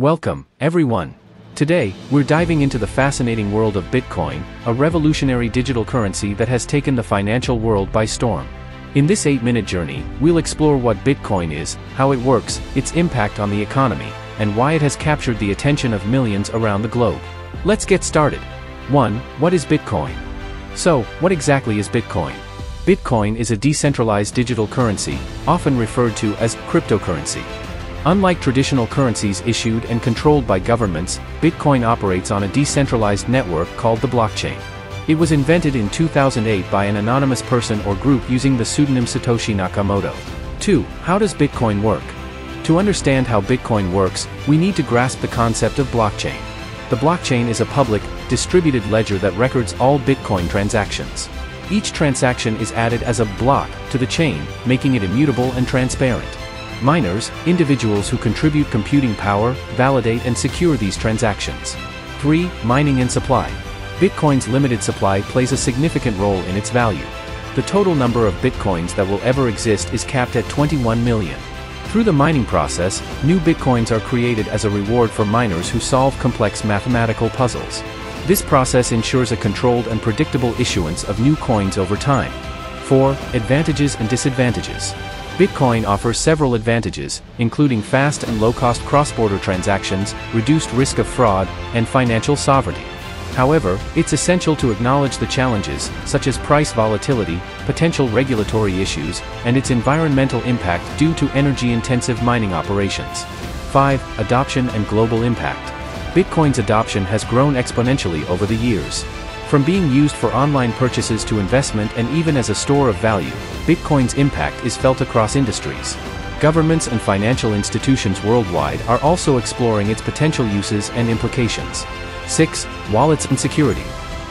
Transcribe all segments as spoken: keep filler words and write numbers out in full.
Welcome, everyone. Today, we're diving into the fascinating world of Bitcoin, a revolutionary digital currency that has taken the financial world by storm. In this eight-minute journey, we'll explore what Bitcoin is, how it works, its impact on the economy, and why it has captured the attention of millions around the globe. Let's get started. one. What is Bitcoin? So, what exactly is Bitcoin? Bitcoin is a decentralized digital currency, often referred to as cryptocurrency. Unlike traditional currencies issued and controlled by governments, Bitcoin operates on a decentralized network called the blockchain. It was invented in two thousand eight by an anonymous person or group using the pseudonym Satoshi Nakamoto. two. How does Bitcoin work? To understand how Bitcoin works, we need to grasp the concept of blockchain. The blockchain is a public, distributed ledger that records all Bitcoin transactions. Each transaction is added as a block to the chain, making it immutable and transparent. Miners, individuals who contribute computing power, validate and secure these transactions. three. Mining and supply. Bitcoin's limited supply plays a significant role in its value. The total number of Bitcoins that will ever exist is capped at twenty-one million. Through the mining process, new Bitcoins are created as a reward for miners who solve complex mathematical puzzles. This process ensures a controlled and predictable issuance of new coins over time. four. Advantages and disadvantages. Bitcoin offers several advantages, including fast and low-cost cross-border transactions, reduced risk of fraud, and financial sovereignty. However, it's essential to acknowledge the challenges, such as price volatility, potential regulatory issues, and its environmental impact due to energy-intensive mining operations. five. Adoption and global impact. Bitcoin's adoption has grown exponentially over the years. From being used for online purchases to investment and even as a store of value, Bitcoin's impact is felt across industries. Governments and financial institutions worldwide are also exploring its potential uses and implications. six. Wallets and security.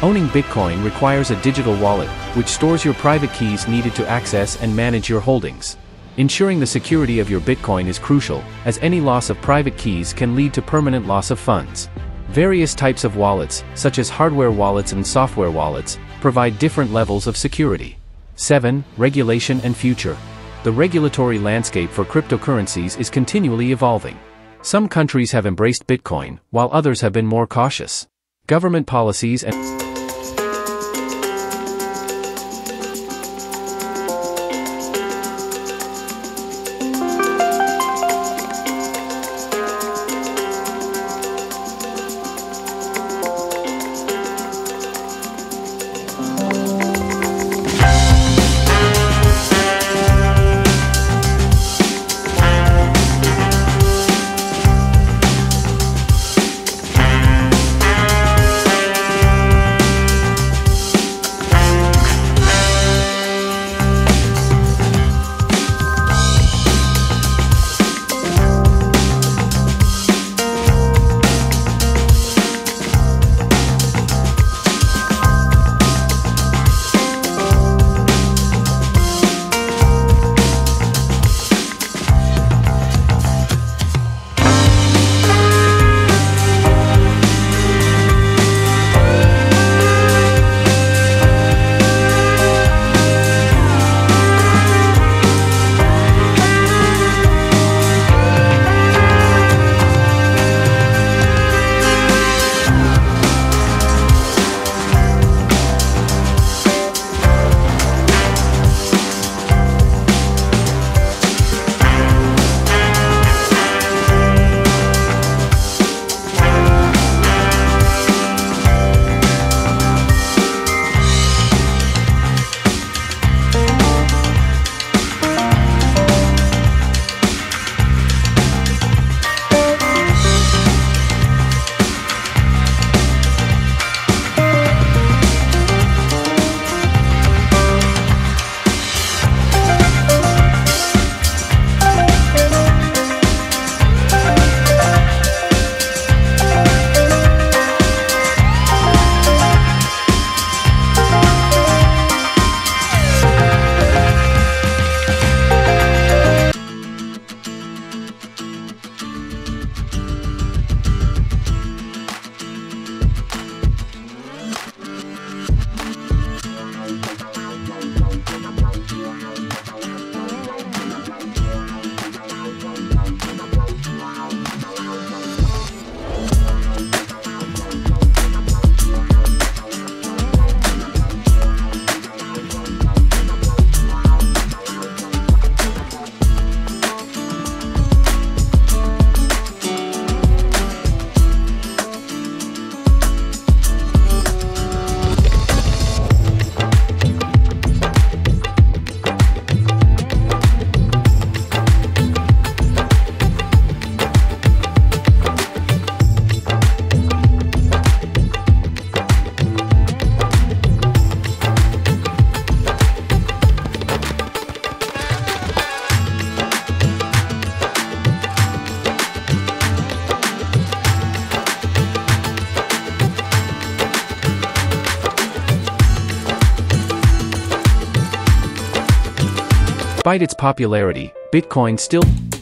Owning Bitcoin requires a digital wallet, which stores your private keys needed to access and manage your holdings. Ensuring the security of your Bitcoin is crucial, as any loss of private keys can lead to permanent loss of funds. Various types of wallets, such as hardware wallets and software wallets, provide different levels of security. seven. Regulation and future. The regulatory landscape for cryptocurrencies is continually evolving. Some countries have embraced Bitcoin, while others have been more cautious. Government policies and Despite its popularity, Bitcoin still